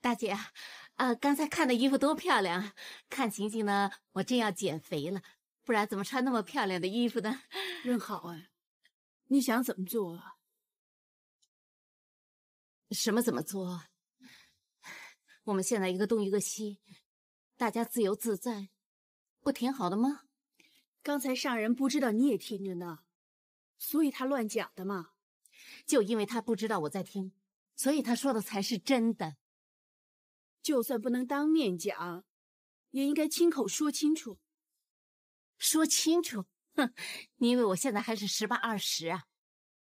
大姐，刚才看的衣服多漂亮！看情景呢，我真要减肥了，不然怎么穿那么漂亮的衣服呢？任好哎，你想怎么做啊？什么怎么做？我们现在一个东一个西，大家自由自在，不挺好的吗？刚才上人不知道你也听着呢，所以他乱讲的嘛。就因为他不知道我在听，所以他说的才是真的。 就算不能当面讲，也应该亲口说清楚。说清楚，哼！你以为我现在还是18、20啊？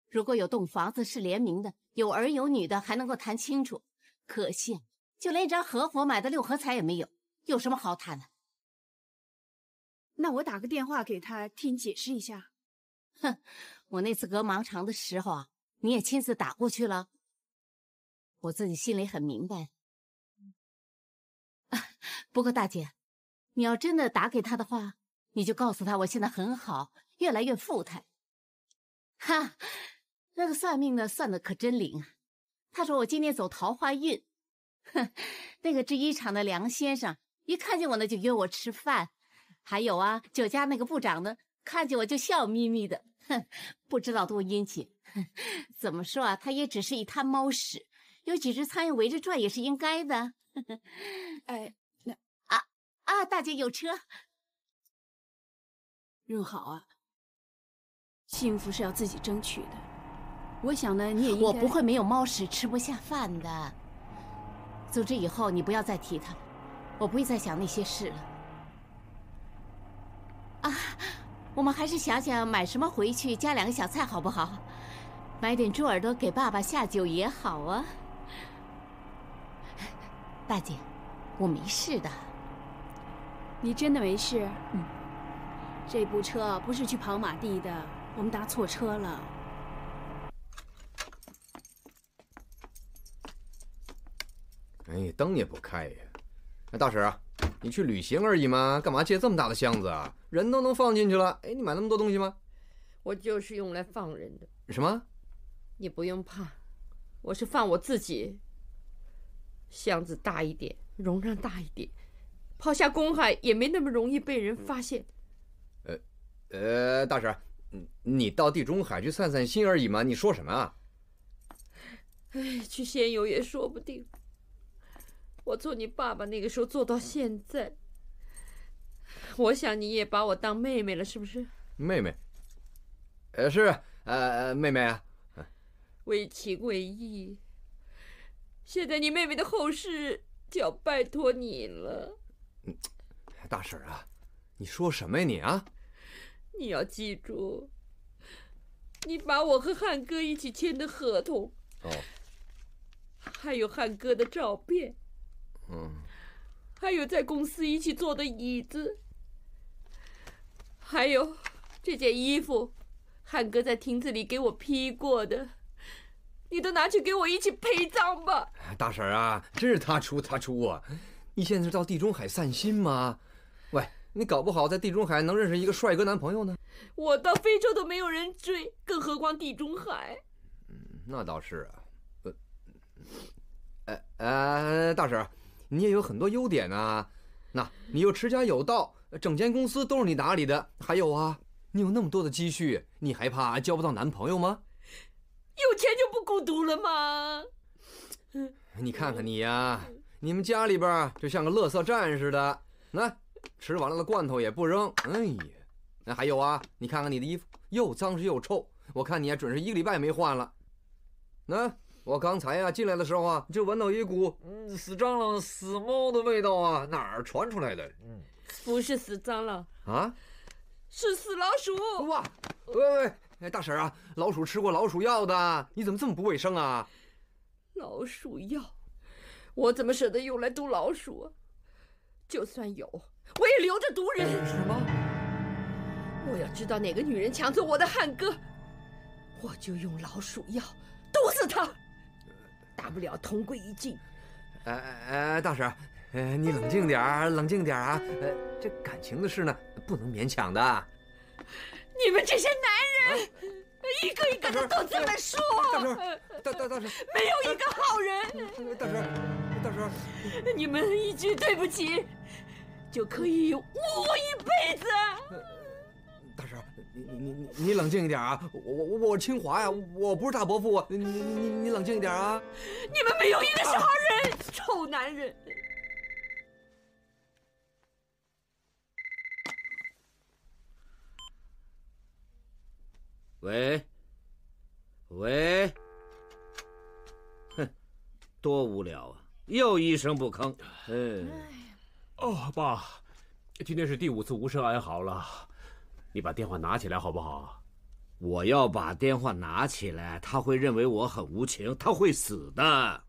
如果有栋房子是联名的，有儿有女的，还能够谈清楚。可惜，就连一张合伙买的六合彩也没有，有什么好谈的？那我打个电话给他，替你解释一下。哼！我那次隔盲肠的时候啊，你也亲自打过去了。我自己心里很明白。 不过大姐，你要真的打给他的话，你就告诉他我现在很好，越来越富态。哈，那个算命的算的可真灵啊！他说我今年走桃花运，哼，那个制衣厂的梁先生一看见我呢就约我吃饭，还有啊，酒家那个部长呢，看见我就笑眯眯的，哼，不知道多殷勤。怎么说啊，他也只是一滩猫屎，有几只苍蝇围着转也是应该的。哎。 啊，大姐有车，润好啊。幸福是要自己争取的，我想呢，你也应该……我不会没有猫屎吃不下饭的。总之以后你不要再提他了，我不会再想那些事了。啊，我们还是想想买什么回去加两个小菜好不好？买点猪耳朵给爸爸下酒也好啊。大姐，我没事的。 你真的没事？嗯，这部车不是去跑马地的，我们搭错车了。哎，灯也不开呀！哎，大婶啊，你去旅行而已嘛，干嘛借这么大的箱子啊？人都能放进去了。哎，你买那么多东西吗？我就是用来放人的。什么？你不用怕，我是放我自己。箱子大一点，容量大一点。 抛下公海也没那么容易被人发现。大婶，你到地中海去散散心而已嘛，你说什么啊？哎，去仙游也说不定。我做你爸爸那个时候做到现在，我想你也把我当妹妹了，是不是？妹妹，是妹妹啊。为情为义，现在你妹妹的后事就要拜托你了。 大婶啊，你说什么呀你啊？你要记住，你把我和汉哥一起签的合同，哦，还有汉哥的照片，嗯，还有在公司一起坐的椅子，还有这件衣服，汉哥在亭子里给我披过的，你都拿去给我一起陪葬吧。大婶啊，真是他出啊！ 你现在是到地中海散心吗？喂，你搞不好在地中海能认识一个帅哥男朋友呢。我到非洲都没有人追，更何况地中海。嗯，那倒是啊。大婶，你也有很多优点啊。那你又持家有道，整间公司都是你打理的。还有啊，你有那么多的积蓄，你还怕交不到男朋友吗？有钱就不孤独了吗？你看看你呀。 你们家里边就像个垃圾站似的，那吃完了的罐头也不扔。哎呀，那还有啊，你看看你的衣服又脏是又臭，我看你啊准是一个礼拜没换了。那我刚才啊进来的时候啊，就闻到一股死蟑螂、死猫的味道啊，哪儿传出来的？嗯，不是死蟑螂啊，是死老鼠。哇，喂，大婶啊，老鼠吃过老鼠药的，你怎么这么不卫生啊？老鼠药。 我怎么舍得用来毒老鼠啊？就算有，我也留着毒人。什么？我要知道哪个女人抢走我的汉哥，我就用老鼠药毒死她，大不了同归于尽。大婶，你冷静点儿，冷静点儿啊！这感情的事呢，不能勉强的。你们这些男人，一个一个的都这么说。大婶，没有一个好人。大婶。大婶，你们一句对不起，就可以污我一辈子。大婶，你冷静一点啊！我清华呀，我不是大伯父，你冷静一点啊！你们没有一个是好人，臭男人！ 喂，哼，多无聊啊！又一声不吭。嗯，哦，爸，今天是第5次无声哀嚎了，你把电话拿起来好不好？我要把电话拿起来，他会认为我很无情，他会死的。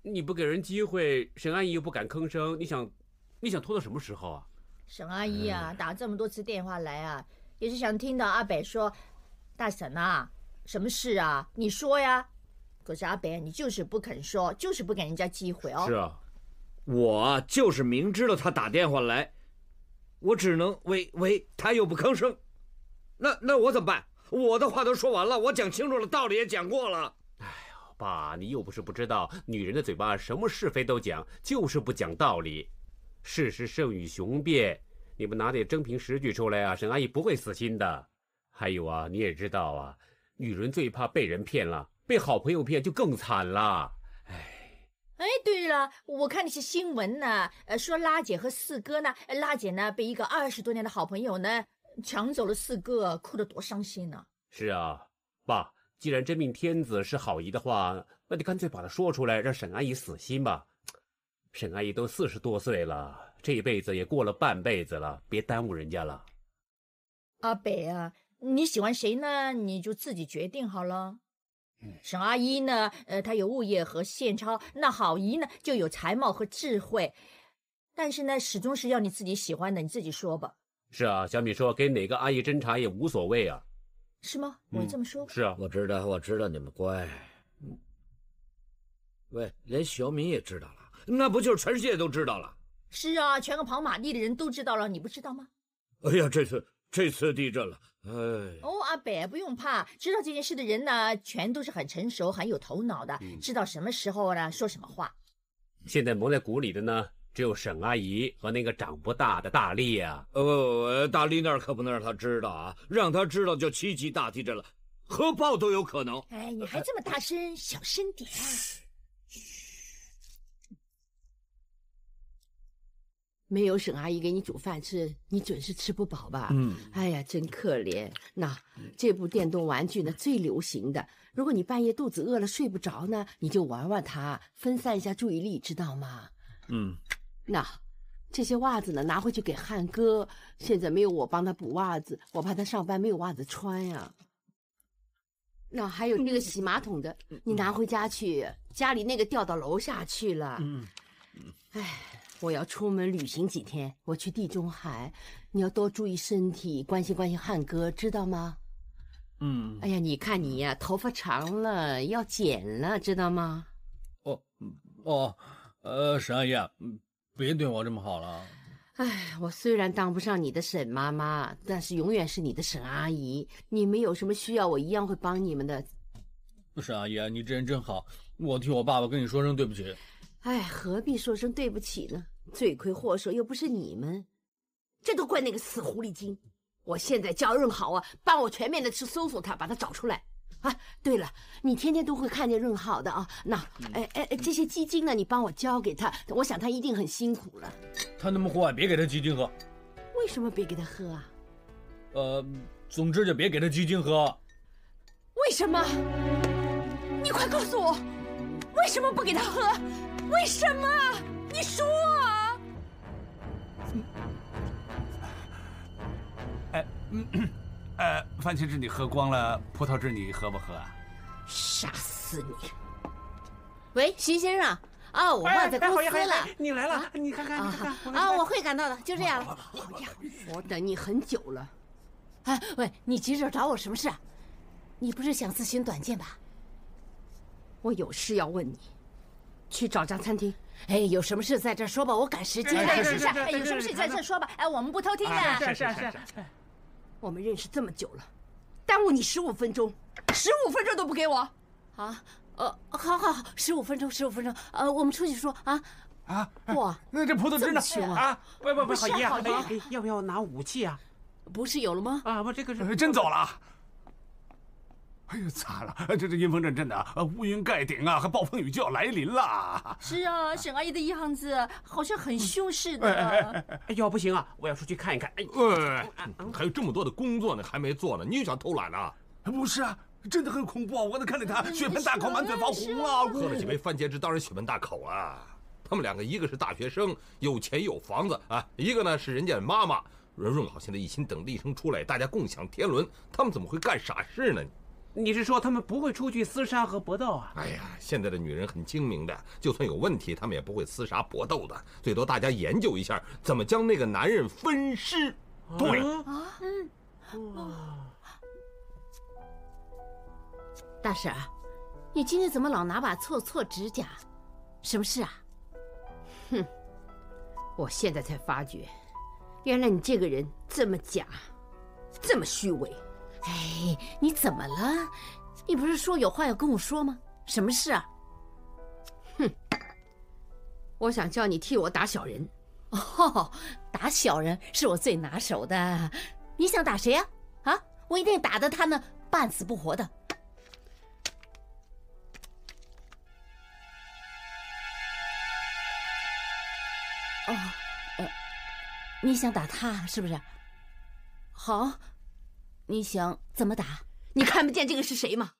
你不给人机会，沈阿姨又不敢吭声，你想拖到什么时候啊？沈阿姨啊，打这么多次电话来啊，也是想听到阿北说。 大婶啊，什么事啊？你说呀！可是阿北，你就是不肯说，就是不给人家机会哦。是啊，我就是明知道他打电话来，我只能喂，他又不吭声，那我怎么办？我的话都说完了，我讲清楚了，道理也讲过了。哎呦，爸，你又不是不知道，女人的嘴巴什么是非都讲，就是不讲道理。事实胜于雄辩，你们拿点真凭实据出来啊，沈阿姨不会死心的。 还有啊，你也知道啊，女人最怕被人骗了，被好朋友骗就更惨了。哎，对了，我看那些新闻呢，说拉姐和四哥呢，拉姐呢被一个20多年的好朋友呢抢走了四哥，哭得多伤心呢。是啊，爸，既然真命天子是好姨的话，那就干脆把他说出来，让沈阿姨死心吧。沈阿姨都40多岁了，这一辈子也过了半辈子了，别耽误人家了。阿北啊。 你喜欢谁呢？你就自己决定好了。沈阿姨呢？她有物业和现钞；那好姨呢，就有才貌和智慧。但是呢，始终是要你自己喜欢的，你自己说吧。是啊，小米说给哪个阿姨斟茶也无所谓啊。是吗？我这么说、是啊，我知道你们乖。喂，连小米也知道了，那不就是全世界都知道了？是啊，全个跑马地的人都知道了，你不知道吗？哎呀，这次地震了，哎！哦，阿北不用怕，知道这件事的人呢，全都是很成熟、很有头脑的，知道什么时候呢说什么话。现在蒙在鼓里的呢，只有沈阿姨和那个长不大的大力啊。大力那儿可不能让他知道啊，让他知道就7级大地震了，核爆都有可能。哎，你还这么大声，小声点啊！没有沈阿姨给你煮饭吃，你准是吃不饱吧？哎呀，真可怜。那这部电动玩具呢，最流行的。如果你半夜肚子饿了睡不着呢，你就玩玩它，分散一下注意力，知道吗？那这些袜子呢，拿回去给汉哥。现在没有我帮他补袜子，我怕他上班没有袜子穿呀。那还有那个洗马桶的，你拿回家去，家里那个掉到楼下去了。哎。 我要出门旅行几天，我去地中海，你要多注意身体，关心汉哥，知道吗？哎呀，你看你呀，头发长了，要剪了，知道吗？沈阿姨，别对我这么好了。哎，我虽然当不上你的沈妈妈，但是永远是你的沈阿姨。你们有什么需要，我一样会帮你们的。沈阿姨，你这人真好，我替我爸爸跟你说声对不起。 哎，何必说声对不起呢？罪魁祸首又不是你们，这都怪那个死狐狸精！我现在叫润好啊，帮我全面的去搜索他，把他找出来啊！对了，你天天都会看见润好的啊。那，这些鸡精呢，你帮我交给他，我想他一定很辛苦了。他那么坏，别给他鸡精喝。为什么别给他喝啊？总之就别给他鸡精喝。为什么？你快告诉我，为什么不给他喝？ 为什么？你说啊！番茄汁你喝光了，葡萄汁你喝不喝啊？杀死你！喂，徐先生，我忘在公司了。你来了，你看。我会赶到的，就这样了。好呀，我等你很久了。哎，喂，你急着找我什么事啊？你不是想自寻短见吧？我有事要问你。 去找家餐厅，哎，有什么事在这说吧，我赶时间。是，哎，有什么事在这说吧，哎，我们不偷听的。是。我们认识这么久了，耽误你15分钟，15分钟都不给我。啊，好好好，15分钟，15分钟，我们出去说啊。 啊！哇，那这葡萄汁呢？啊，不好意啊，要不要拿武器啊？不是有了吗？啊，不，这个是真走了。哎呀，咋了？这阴风阵阵的，乌云盖顶啊，还暴风雨就要来临了。是啊，沈阿姨的样子好像很凶似的。哎呀，不行啊，我要出去看一看。哎，还有这么多的工作呢，还没做呢，你又想偷懒了？不是啊。 真的很恐怖啊！我刚才看着他血盆大口，满嘴发红啊！喝了几杯番茄汁，当然血盆大口啊！他们两个，一个是大学生，有钱有房子啊；一个呢是人家妈妈。润好现在一心等厉声出来，大家共享天伦。他们怎么会干傻事呢？你是说他们不会出去厮杀和搏斗啊？哎呀，现在的女人很精明的，就算有问题，他们也不会厮杀搏斗的，最多大家研究一下怎么将那个男人分尸。对啊，哇。 大婶，你今天怎么老拿把锉锉指甲？什么事啊？哼，我现在才发觉，原来你这个人这么假，这么虚伪。哎，你怎么了？你不是说有话要跟我说吗？什么事啊？哼，我想叫你替我打小人。哦，打小人是我最拿手的。你想打谁呀？啊，我一定打得他呢半死不活的。 哦，你想打他是不是？好，你想怎么打？你看不见这个是谁吗？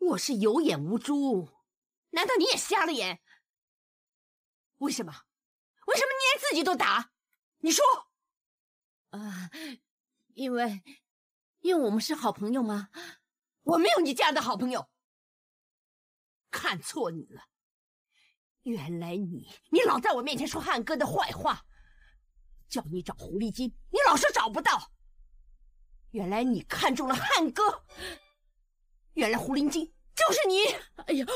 我是有眼无珠，难道你也瞎了眼？为什么？为什么你连自己都打？你说？啊，因为我们是好朋友吗？我没有你这样的好朋友。看错你了。 原来你老在我面前说汉哥的坏话，叫你找狐狸精，你老是找不到。原来你看中了汉哥，原来狐狸精就是你。哎呀，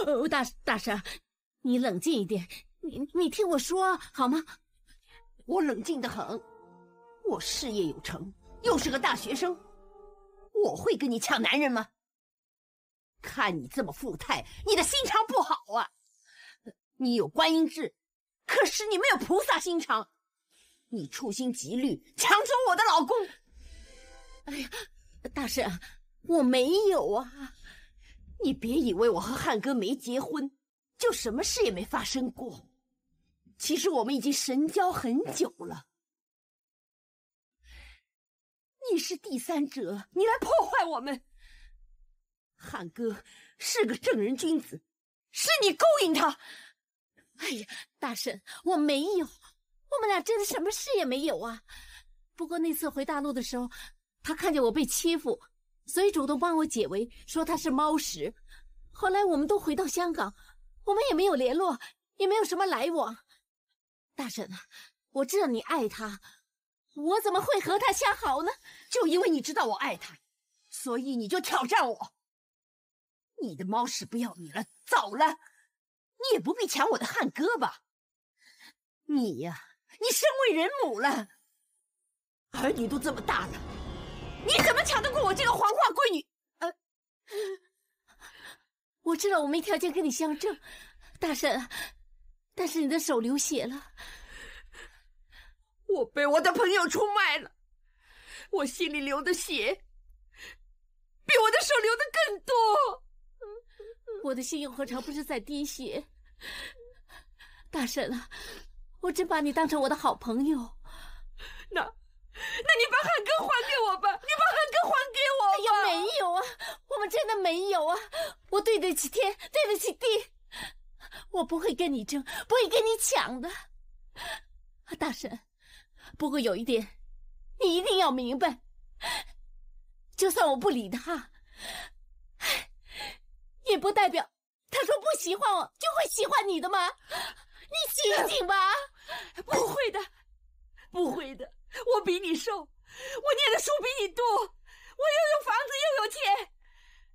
大婶，你冷静一点，你听我说好吗？我冷静得很，我事业有成，又是个大学生，我会跟你抢男人吗？看你这么富态，你的心肠不好啊。 你有观音智，可是你没有菩萨心肠，你处心积虑抢走我的老公。哎呀，大婶，我没有啊！你别以为我和汉哥没结婚，就什么事也没发生过。其实我们已经神交很久了。你是第三者，你来破坏我们。汉哥是个正人君子，是你勾引他。 哎呀，大婶，我没有，我们俩真的什么事也没有啊。不过那次回大陆的时候，他看见我被欺负，所以主动帮我解围，说他是猫屎。后来我们都回到香港，我们也没有联络，也没有什么来往。大婶啊，我知道你爱他，我怎么会和他相好呢？就因为你知道我爱他，所以你就挑战我。你的猫屎不要你了，走了。 你也不必抢我的汉哥吧，你呀、你身为人母了，儿女都这么大了，你怎么抢得过我这个黄花闺女？我知道我没条件跟你相争，大婶，但是你的手流血了，我被我的朋友出卖了，我心里流的血比我的手流的更多。 我的心又何尝不是在滴血？大婶啊，我真把你当成我的好朋友。那你把汉哥还给我吧！你把汉哥还给我吧！哎呀，没有啊，我们真的没有啊！我对得起天，对得起地，我不会跟你争，不会跟你抢的。大婶，不过有一点，你一定要明白，就算我不理他。 也不代表他说不喜欢我就会喜欢你的吗？你醒醒吧！不会的，不会的，我比你瘦，我念的书比你多，我又有房子又有钱，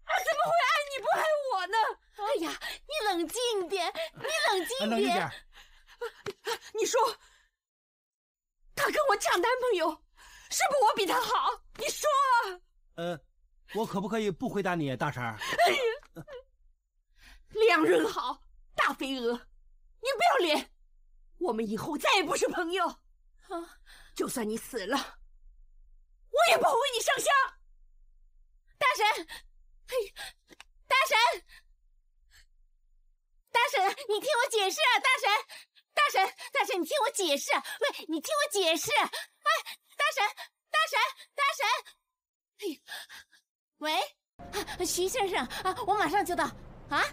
我怎么会爱你不爱我呢？哎呀，你冷静点，你冷静点。你说，他跟我抢男朋友，是不是我比他好？你说啊。我可不可以不回答你，大婶？哎呀。良人好，大肥鹅，你不要脸！我们以后再也不是朋友啊！就算你死了，我也不会为你上香。大神，哎，大神，大神，你听我解释啊！大神，大神，大神，你听我解释！喂，你听我解释！哎，大神，大神，大神，哎，喂。 啊，徐先生啊，我马上就到啊！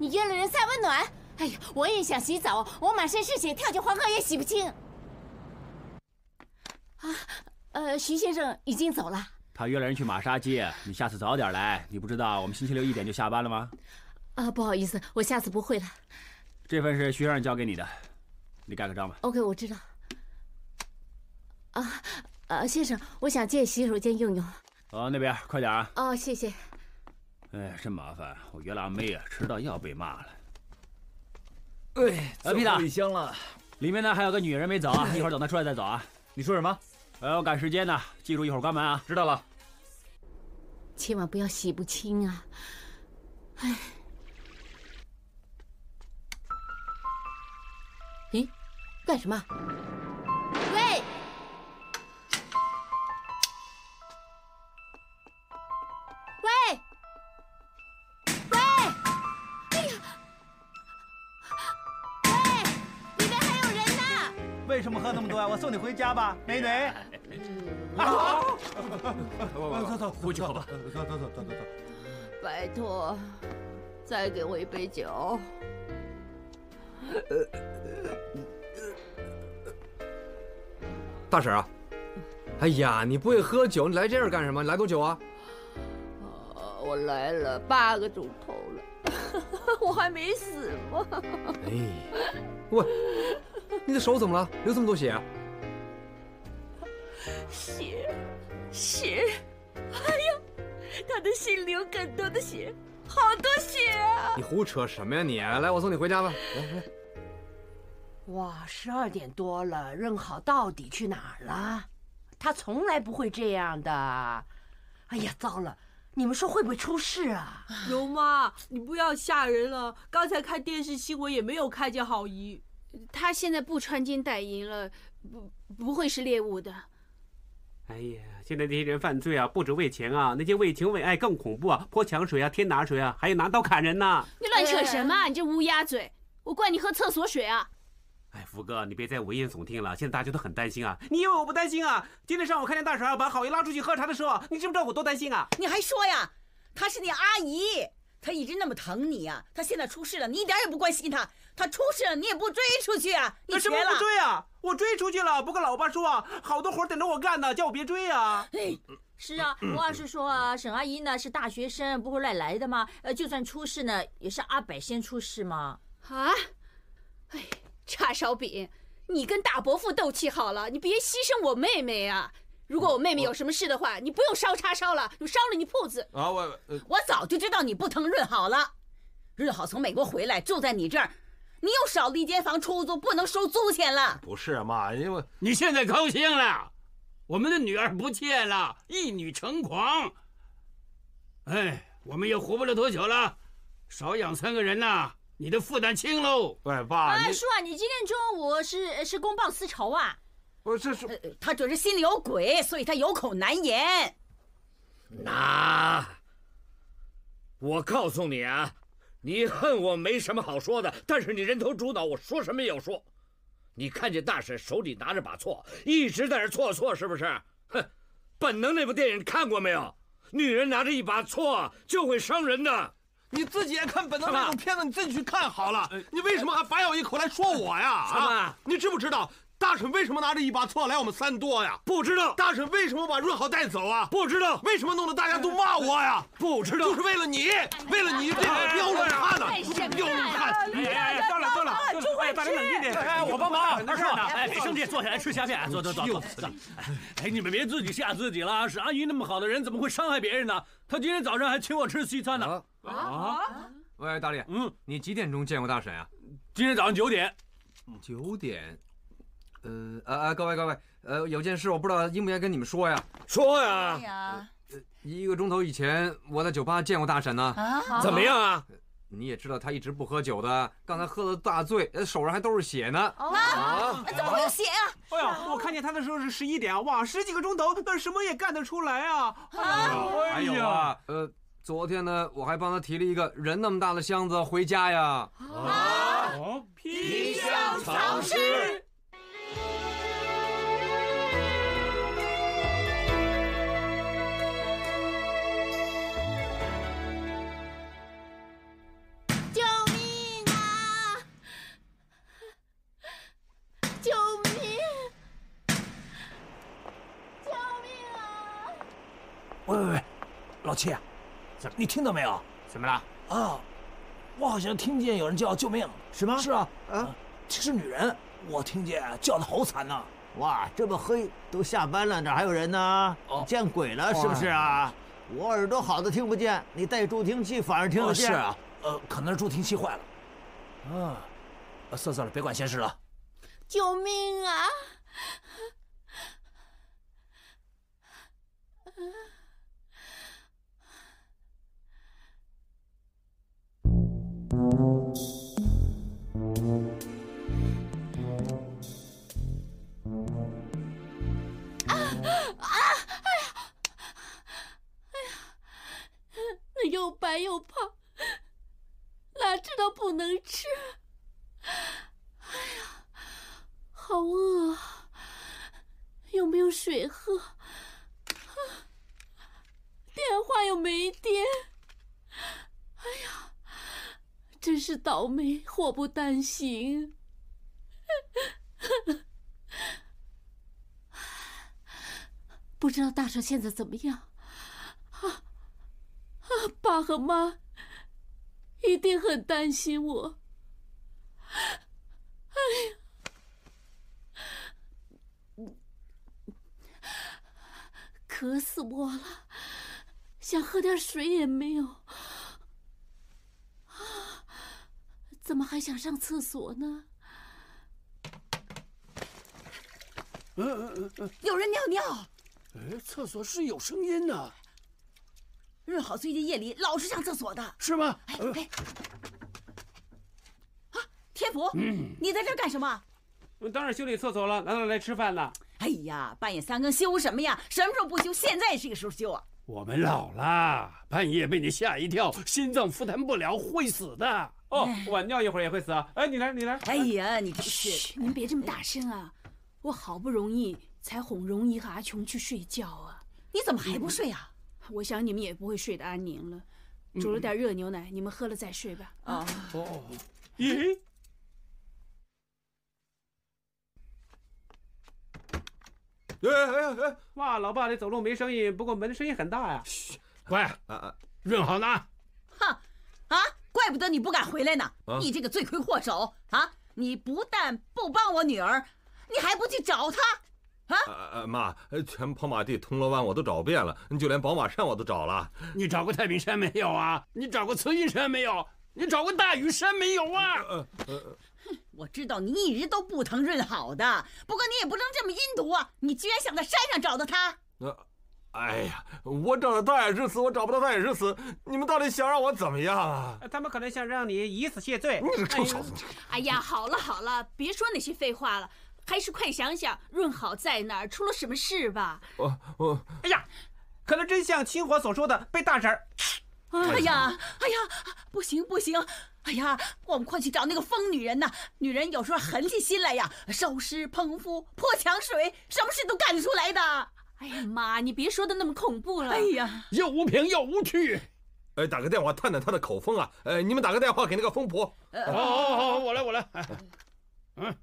你约了人晒温暖，哎呀，我也想洗澡，我满身是血，跳进黄河也洗不清。啊，徐先生已经走了。他约了人去马杀鸡，你下次早点来。你不知道我们星期六1点就下班了吗？啊，不好意思，我下次不会了。这份是徐先生交给你的，你盖个章吧。OK， 我知道。先生，我想借洗手间用用。 哦，那边快点啊！哦，谢谢。哎，真麻烦，我约了阿妹啊，迟到要被骂了。哎，皮塔，回乡了。里面呢还有个女人没走啊，一会儿等她出来再走啊。你说什么？我赶时间呢，记住一会儿关门啊。知道了。千万不要洗不清啊！哎。咦，干什么？ 为什么喝那么多啊？我送你回家吧，美女。啊！走走，回去好吧。走走走走走。拜托，再给我一杯酒。大婶啊，哎呀，你不会喝酒，你来这儿干什么？你来多久啊？我来了8个钟头了，我还没死吗？哎，喂。 你的手怎么了？流这么多血啊！血！哎呀，他的心流更多的血，好多血啊！你胡扯什么呀你？来，我送你回家吧。来。哇，12点多了，任好到底去哪儿了？他从来不会这样的。哎呀，糟了！ 你们说会不会出事啊？刘妈，你不要吓人了。刚才看电视新闻也没有看见郝姨，她现在不穿金戴银了，不会是猎物的。哎呀，现在这些人犯罪啊，不止为钱啊，那些为情为爱更恐怖啊，泼抢水啊，天打水啊，还有拿刀砍人呐！你乱扯什么？啊？你这乌鸦嘴！我怪你喝厕所水啊！哎，福哥，你别再危言耸听了，现在大家都很担心啊。你以为我不担心啊？今天上午看见大婶把郝姨拉出去喝茶的时候，你知不知道我多担心啊？你还说呀，她是你阿姨，她一直那么疼你呀、啊。她现在出事了，你一点也不关心她。她出事了，你也不追出去啊？你什么不追啊？我追出去了，不过老爸说啊，好多活等着我干呢，叫我别追啊。哎，是啊，我二是说啊，沈阿姨呢是大学生，不会乱来的嘛。就算出事呢，也是阿北先出事嘛。啊，哎。 叉烧饼，你跟大伯父斗气好了，你别牺牲我妹妹啊！如果我妹妹有什么事的话，你不用烧叉烧了，你烧了你铺子啊！我早就知道你不疼润好了，润好从美国回来住在你这儿，你又少了一间房出租，不能收租钱了。不是妈，因为你现在高兴了，我们的女儿不见了，一女成狂。哎，我们也活不了多久了，少养3个人呐。 你的负担轻喽！喂，爸，哎，叔啊，你今天中午是公报私仇啊？不是，是他就是心里有鬼，所以他有口难言。那，我告诉你啊，你恨我没什么好说的，但是你人头猪脑，我说什么也要说。你看见大婶手里拿着把锉，一直在这锉，是不是？哼，本能那部电影看过没有？女人拿着一把锉就会伤人的。 你自己也看本能那种片子，你自己去看好了。你为什么还反咬一口来说我呀？啊，你知不知道大婶为什么拿着一把锉来我们3多呀？不知道。大婶为什么把润好带走啊？不知道。为什么弄得大家都骂我呀？不知道。就是为了你，为了你这标准他呢，标准他。到了到了，哎，大人冷静点。哎，我帮忙。没事呢。哎，别生气，坐下来吃虾片。坐坐坐坐坐。哎，你们别自己吓自己了。是阿姨那么好的人，怎么会伤害别人呢？她今天早上还请我吃西餐呢。 啊！喂，大力，你几点钟见过大婶啊？今天早上9点。9点？各位，有件事我不知道应不应该跟你们说呀？说呀！1个钟头以前我在酒吧见过大婶呢。啊？怎么样啊？你也知道他一直不喝酒的，刚才喝了大醉，手上还都是血呢。啊，怎么会有血啊？哎呀，我看见他的时候是11点，哇，10几个钟头，什么也干得出来啊！还有啊，昨天呢，我还帮他提了一个人那么大的箱子回家呀。啊，砒霜藏尸。 老七，你听到没有？怎么了？啊，我好像听见有人叫救命，是吗？是啊，啊，是女人，我听见叫的好惨呐！哇，这么黑，都下班了，哪还有人呢？哦，见鬼了是不是啊？我耳朵好的听不见，你戴助听器反而听得见。是啊，可能是助听器坏了。啊，算了，别管闲事了。救命啊！ 又白又胖，哪知道不能吃？哎呀，好饿啊！有没有水喝？电话又没电。哎呀，真是倒霉，祸不单行。不知道大成现在怎么样？ 爸和妈一定很担心我。哎呀，渴死我了，想喝点水也没有。啊，怎么还想上厕所呢？有人尿尿。哎，厕所是有声音呢。 润好最近夜里老是上厕所的，是吗？哎哎，啊，天福，你在这干什么？当然修理厕所了，难道来吃饭了？哎呀，半夜3更修什么呀？什么时候不修？现在也是个时候修啊！我们老了，半夜被你吓一跳，心脏负担不了会死的。哦，晚尿一会儿也会死啊！哎，你来，你来。哎呀，你这是……您别这么大声啊！我好不容易才哄荣姨和阿琼去睡觉啊，你怎么还不睡啊？ 我想你们也不会睡得安宁了，煮了点热牛奶，你们喝了再睡吧。啊哦，咦，哎！哇，老爸这走路没声音，不过门声音很大呀。乖，润好呢。哼，啊，怪不得你不敢回来呢！你这个罪魁祸首啊！你不但不帮我女儿，你还不去找她。 啊！妈，全跑马地、铜锣湾我都找遍了，就连宝马山我都找了。你找过太平山没有啊？你找过慈云山没有？你找过大屿山没有啊？我知道你一直都不疼润好的，不过你也不能这么阴毒啊！你居然想在山上找到他？哎呀，我找到他也是死，我找不到他也是死。你们到底想让我怎么样啊？他们可能想让你以死谢罪。哎呀，好了好了，别说那些废话了。 还是快想想润好在哪儿，出了什么事吧？我哎呀，可能真像清火所说的被大婶儿。哎呀哎呀，不行不行！哎呀，我们快去找那个疯女人呐！女人有时候狠起心来呀，收尸、烹夫、泼强水，什么事都干得出来的。哎呀妈，你别说的那么恐怖了。哎呀，又无凭又无据。哎，打个电话探探她的口风啊！你们打个电话给那个疯婆。好，我来。嗯。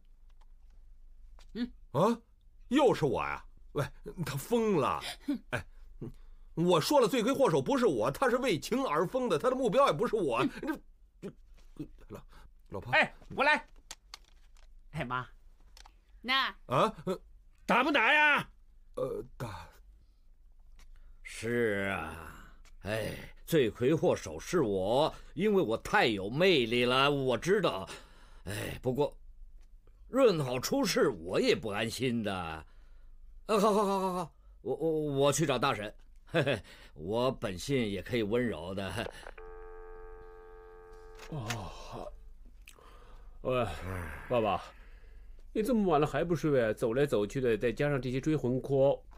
啊，又是我呀！喂，他疯了！哎，我说了，罪魁祸首不是我，他是为情而疯的，他的目标也不是我。老婆，哎，我来。哎妈，那啊，打不打呀？打。是啊，哎，罪魁祸首是我，因为我太有魅力了，我知道。哎，不过。 润好出事，我也不安心的。好，我去找大神。嘿嘿，我本性也可以温柔的。哦，喂，爸爸，你这么晚了还不睡？走来走去的，再加上这些追魂科，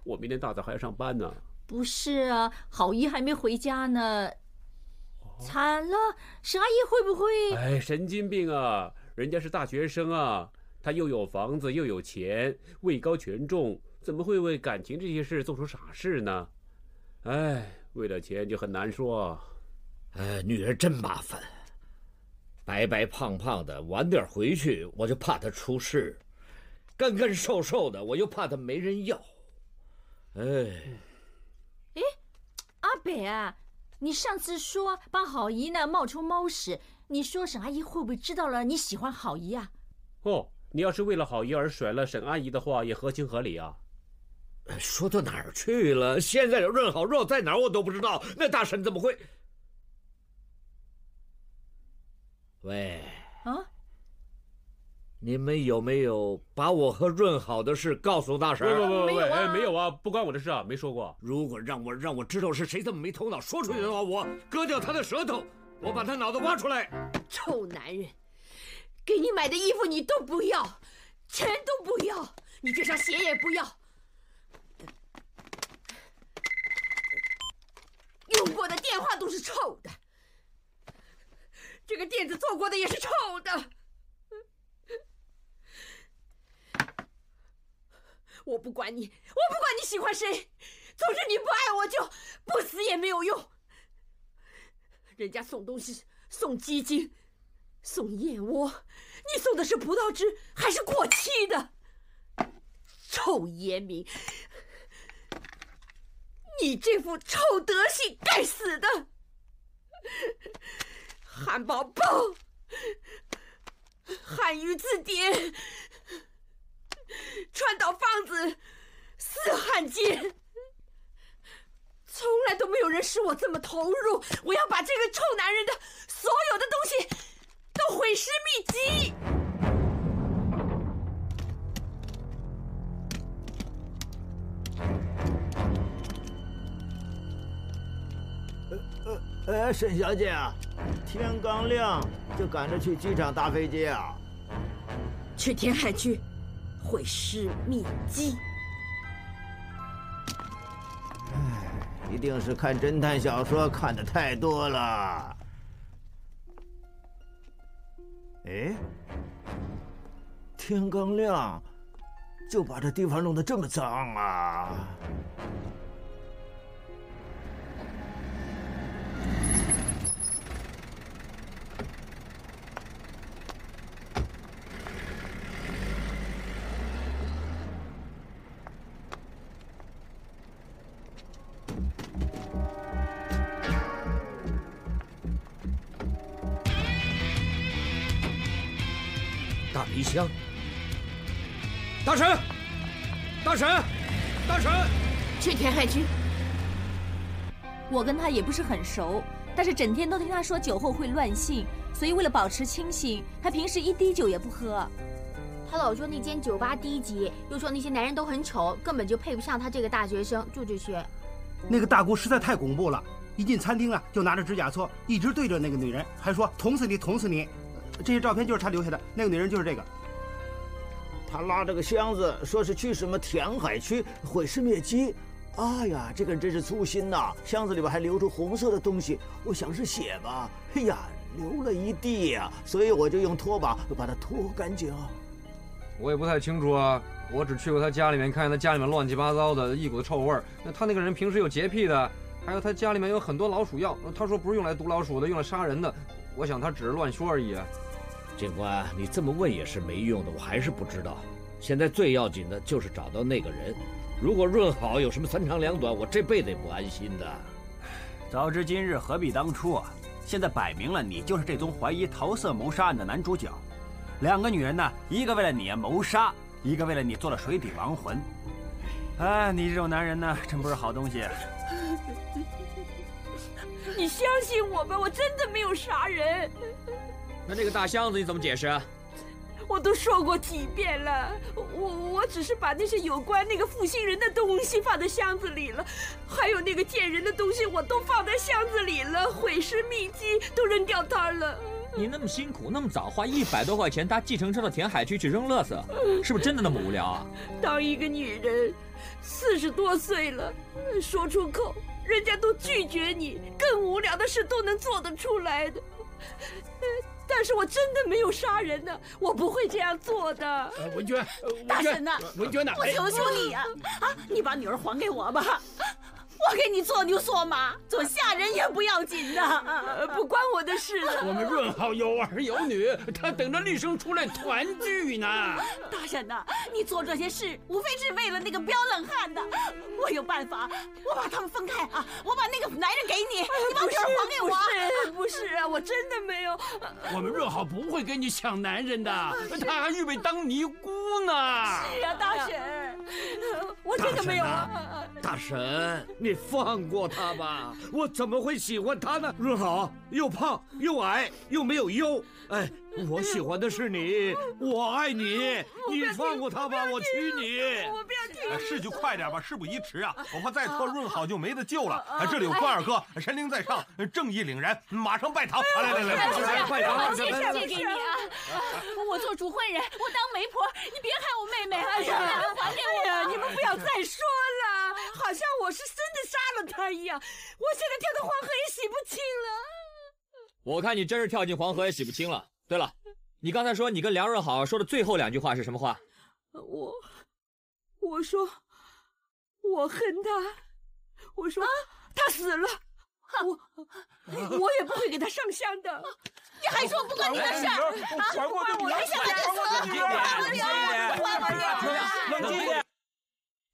我明天大早还要上班呢。不是啊，郝姨还没回家呢。惨了，沈阿姨会不会？哎，神经病啊！人家是大学生啊，她又有房子又有钱，位高权重，怎么会为感情这些事做出傻事呢？哎，为了钱就很难说。哎，女人真麻烦。 白白胖胖的，晚点回去我就怕他出事；干干瘦瘦的，我又怕他没人要。哎，阿北啊，你上次说帮郝姨呢冒充猫屎，你说沈阿姨会不会知道了你喜欢郝姨啊？哦，你要是为了郝姨而甩了沈阿姨的话，也合情合理啊。说到哪儿去了？现在润好肉在哪儿我都不知道，那大婶怎么会？ 喂，啊！你们有没有把我和润好的事告诉大婶？不，没有啊，不关我的事啊，没说过。如果让我知道是谁这么没头脑说出去的话，我割掉他的舌头，我把他脑袋挖出来。臭男人，给你买的衣服你都不要，钱都不要，你这双鞋也不要，用过的电话都是臭的。 这个垫子做过的也是臭的，我不管你，喜欢谁，总之你不爱我就不死也没有用。人家送东西，送鸡精，送燕窝，你送的是葡萄汁，还是过期的。臭爷明，你这副臭德性，该死的！ 汉堡包，汉语字典，川岛芳子，四汉街，从来都没有人使我这么投入。我要把这个臭男人的所有的东西都毁尸灭迹。沈小姐啊。 天刚亮就赶着去机场搭飞机啊！去填海区，毁尸灭迹。哎，一定是看侦探小说看的太多了。哎，天刚亮就把这地方弄得这么脏啊！ 皮箱，大神，去填海区。我跟他也不是很熟，但是整天都听他说酒后会乱性，所以为了保持清醒，他平时一滴酒也不喝。他老说那间酒吧低级，又说那些男人都很丑，根本就配不上他这个大学生，就这些。那个大姑实在太恐怖了，一进餐厅啊就拿着指甲锉一直对着那个女人，还说捅死你，捅死你。 这些照片就是他留下的，那个女人就是这个。他拉着个箱子，说是去什么填海区毁尸灭迹。哎呀，这个人真是粗心呐！箱子里边还流出红色的东西，我想是血吧。哎呀，流了一地呀、啊，所以我就用拖把把它拖干净。我也不太清楚啊，我只去过他家里面，看见他家里面乱七八糟的，一股臭味儿。那他那个人平时有洁癖的，还有他家里面有很多老鼠药，他说不是用来毒老鼠的，用来杀人的。我想他只是乱说而已啊。 警官，你这么问也是没用的，我还是不知道。现在最要紧的就是找到那个人。如果润好有什么三长两短，我这辈子也不安心的。早知今日，何必当初啊！现在摆明了，你就是这宗怀疑桃色谋杀案的男主角。两个女人呢，一个为了你谋杀，一个为了你做了水底亡魂。哎，你这种男人呢，真不是好东西。你相信我吧，我真的没有杀人。 那这个大箱子你怎么解释啊？我都说过几遍了，我只是把那些有关那个负心人的东西放在箱子里了，还有那个贱人的东西我都放在箱子里了，毁尸灭迹都扔掉它了。您那么辛苦，那么早花100多块钱搭计程车到填海区去扔垃圾，是不是真的那么无聊啊？当一个女人40多岁了，说出口人家都拒绝你，更无聊的事都能做得出来的。但是我真的没有杀人呢，我不会这样做的。文娟，大神呐，文娟呐，我求求你啊！啊，你把女儿还给我吧。 我给你做牛做马做下人也不要紧的，不关我的事的。我们润浩有儿有女，他等着厉声出来团聚呢。大婶呐，你做这些事无非是为了那个彪冷汉的。我有办法，我把他们分开啊！我把那个男人给你，你把女儿还给我。不是啊，我真的没有。我们润浩不会跟你抢男人的，他还预备当尼姑呢。是啊，大婶，我真的没有啊。大婶。 你放过他吧，我怎么会喜欢他呢？润好，又胖又矮又没有腰，哎，我喜欢的是你，我爱你，你放过他吧，我娶你。我不要听。是就快点吧，事不宜迟啊，我怕再拖润好就没得救了。这里有关二哥，神灵在上，正义凛然，马上拜堂。来来来，快点，我介绍给你啊，我做主婚人，我当媒婆，你别害我妹妹，还给我。你们不要再说了，好像我是真的。 杀了他一样，我现在跳到黄河也洗不清了。我看你真是跳进黄河也洗不清了。对了，你刚才说你跟梁润好说的最后2句话是什么话？我说我恨他，我说、啊、他死了，我也不会给他上香的。你还说不关你的事儿啊？还我还想让他死？冷静点，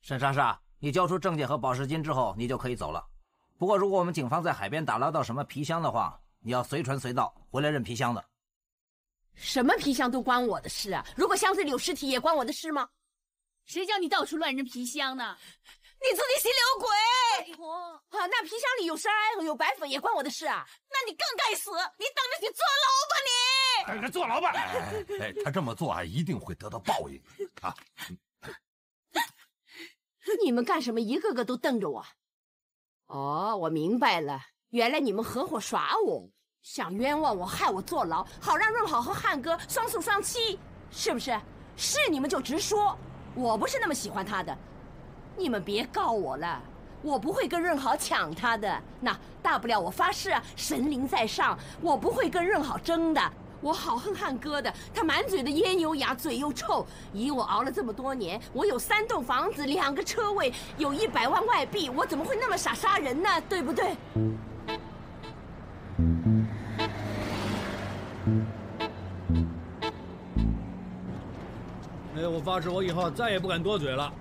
沈莎莎。 你交出证件和保释金之后，你就可以走了。不过，如果我们警方在海边打捞到什么皮箱的话，你要随传随到，回来认皮箱的。什么皮箱都关我的事啊！如果箱子里有尸体，也关我的事吗？谁叫你到处乱扔皮箱呢？你自己心里有鬼！啊，那皮箱里有山埃和有白粉，也关我的事啊！那你更该死！你等着去坐牢吧你！等着坐牢吧！哎，他这么做啊，一定会得到报应啊！ 你们干什么？一个个都瞪着我。哦，我明白了，原来你们合伙耍我，想冤枉我，害我坐牢，好让润好和汉哥双宿双栖，是不是？是你们就直说，我不是那么喜欢他的。你们别告我了，我不会跟润好抢他的。那大不了我发誓，神灵在上，我不会跟润好争的。 我好恨汉哥的，他满嘴的烟油牙，嘴又臭。以我熬了这么多年，我有3栋房子，2个车位，有100万外币，我怎么会那么傻杀人呢？对不对？哎，我发誓，我以后再也不敢多嘴了。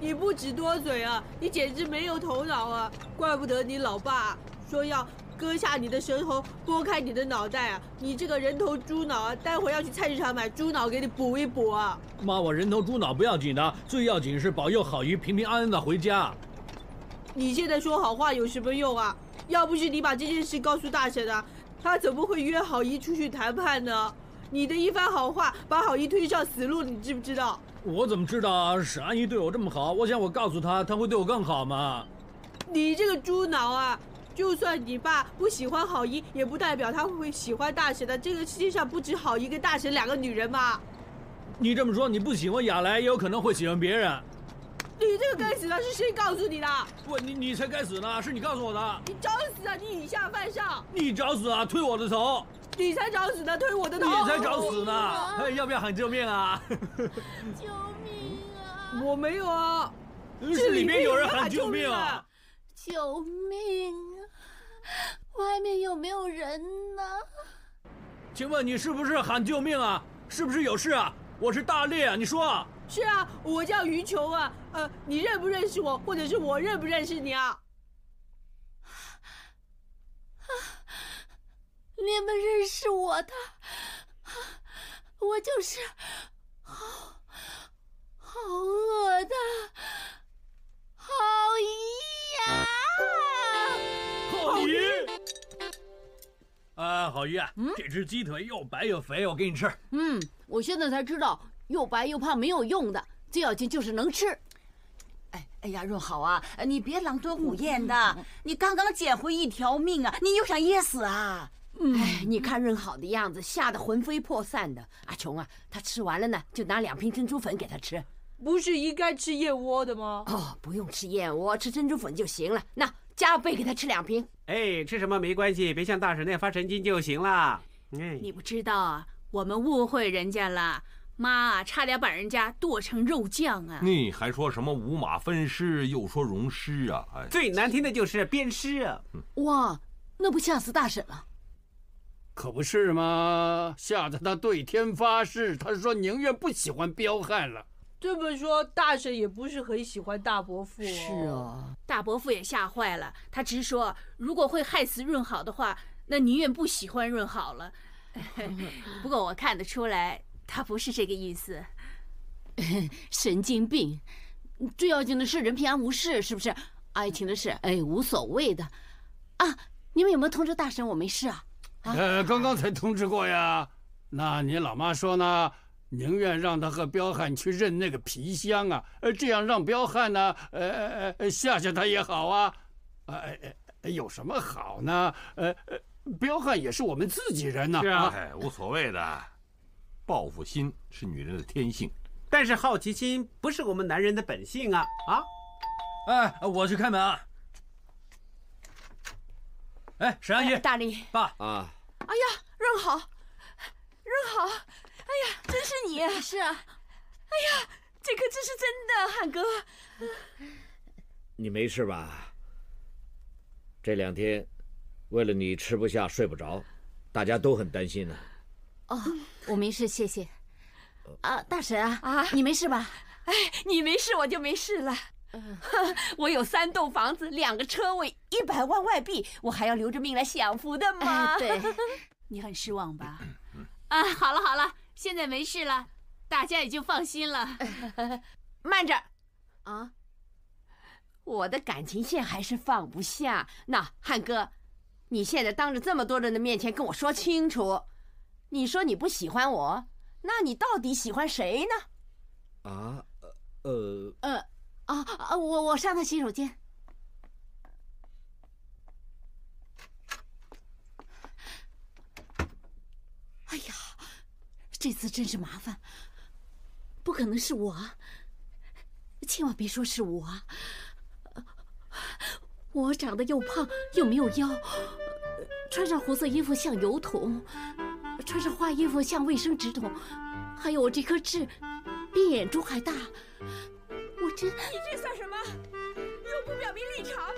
你不止多嘴啊，你简直没有头脑啊！怪不得你老爸说要。 割下你的舌头，拨开你的脑袋啊！你这个人头猪脑啊！待会要去菜市场买猪脑给你补一补啊！妈，我人头猪脑不要紧的，最要紧是保佑好鱼平平安安的回家。你现在说好话有什么用啊？要不是你把这件事告诉大神啊，他怎么会约好鱼出去谈判呢？你的一番好话把好鱼推上死路，你知不知道？我怎么知道啊？沈阿姨对我这么好，我想我告诉她，她会对我更好嘛。你这个猪脑啊！ 就算你爸不喜欢好姨，也不代表他会喜欢大神的。这个世界上不止好姨跟大神2个女人嘛。你这么说，你不喜欢雅莱，也有可能会喜欢别人。你这个该死的，是谁告诉你的？我你才该死呢，是你告诉我的。你找死啊！你以下犯上。你找死啊！推我的头。你才找死呢！推我的头。你才找死呢！哎，要不要喊救命啊？救命啊！我没有啊。是里面有人喊救命啊！救命！ 外面有没有人呢？请问你是不是喊救命啊？是不是有事啊？我是大力啊，你说啊？是啊，我叫于琼啊。你认不认识我，或者是我认不认识你啊？啊，你们认识我的，我就是好恶的好姨呀！ 好鱼啊，好鱼啊！这只鸡腿又白又肥，我给你吃。嗯，我现在才知道，又白又胖没有用的，最要紧就是能吃。哎呀，润好啊，你别狼吞虎咽的，你刚刚捡回一条命啊，你又想噎死啊？哎，你看润好的样子，吓得魂飞魄散的。阿琼啊，他吃完了呢，就拿2瓶珍珠粉给他吃。不是应该吃燕窝的吗？哦，不用吃燕窝，吃珍珠粉就行了。那加倍给他吃2瓶。哎，吃什么没关系，别像大婶那发神经就行了。哎，你不知道啊，我们误会人家了。 妈，差点把人家剁成肉酱啊！你还说什么五马分尸，又说溶尸啊？哎，最难听的就是鞭尸啊！哇，那不吓死大婶了？可不是吗？吓得他对天发誓，他说宁愿不喜欢彪悍了。这么说，大婶也不是很喜欢大伯父哦。是啊，大伯父也吓坏了，他直说如果会害死润好的话，那宁愿不喜欢润好了。不过我看得出来。 他不是这个意思，神经病！最要紧的是人平安无事，是不是？爱情的事，哎，无所谓的。啊，你们有没有通知大婶我没事啊？啊刚刚才通知过呀。那你老妈说呢？宁愿让他和彪悍去认那个皮箱啊，这样让彪悍呢，吓吓他也好啊。有什么好呢？彪悍也是我们自己人呐。是啊，哎，无所谓的。 报复心是女人的天性，但是好奇心不是我们男人的本性啊！啊，哎，我去开门啊！哎，沈阿姨，大力，爸啊！哎呀，润好，润好！哎呀，真是你！是啊！哎呀，这可真是真的，汉哥。你没事吧？这2天，为了你吃不下、睡不着，大家都很担心呢。 哦，我没事，谢谢。啊，大婶啊，啊，你没事吧？哎，你没事我就没事了。我有3栋房子，2个车位，100万外币，我还要留着命来享福的吗？哎、对，你很失望吧？啊，好了好了，现在没事了，大家也就放心了。慢着，啊，我的感情线还是放不下。那汉哥，你现在当着这么多人的面前跟我说清楚。 你说你不喜欢我，那你到底喜欢谁呢？啊，我上趟洗手间。哎呀，这次真是麻烦，不可能是我，千万别说是我，我长得又胖又没有腰，穿上红色衣服像油桶。 穿上花衣服像卫生纸筒，还有我这颗痣比眼珠还大，我真……你这算什么？又不表明立场，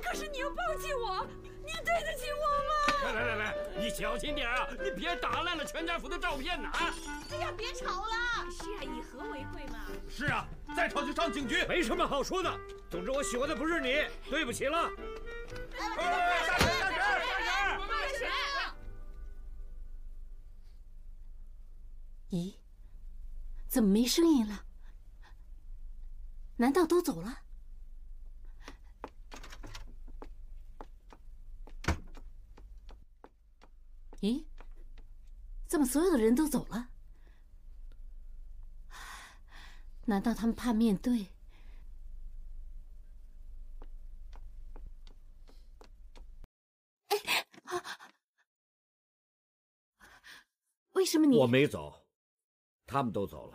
可是你又抱起我，你对得起我吗？来来来，你小心点啊！你别打烂了全家福的照片呐！哎呀，别吵了！是啊，以和为贵嘛。是啊，再吵就上警局，没什么好说的。总之我喜欢的不是你，对不起了。大婶，大婶，大婶，骂谁？ 咦，怎么没声音了？难道都走了？咦，怎么所有的人都走了？难道他们怕面对？哎啊！为什么你？我没走。 他们都走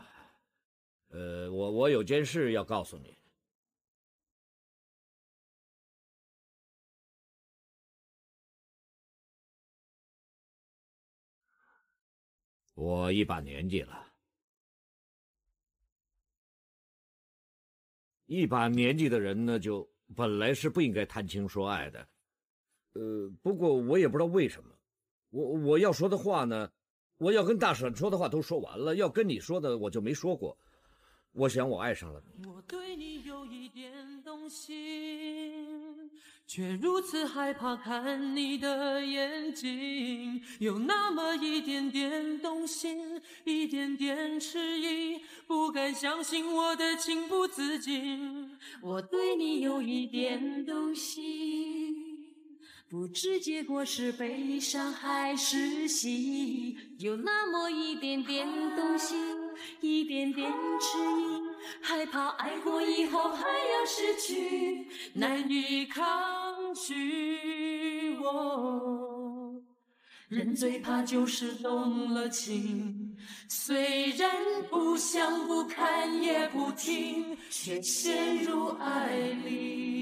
了，我有件事要告诉你。我一把年纪了，一把年纪的人呢，就本来是不应该谈情说爱的，不过我也不知道为什么，我要说的话呢。 我要跟大婶说的话都说完了，要跟你说的我就没说过。我想我爱上了你。我对你有一点动心，却如此害怕看你的眼睛，有那么一点点动心，一点点迟疑，不敢相信我的情不自禁。我对你有一点动心。 不知结果是悲伤还是喜，有那么一点点动心，一点点迟疑，害怕爱过以后还要失去，难以抗拒。哦，人最怕就是动了情，虽然不想不看也不听，却陷入爱里。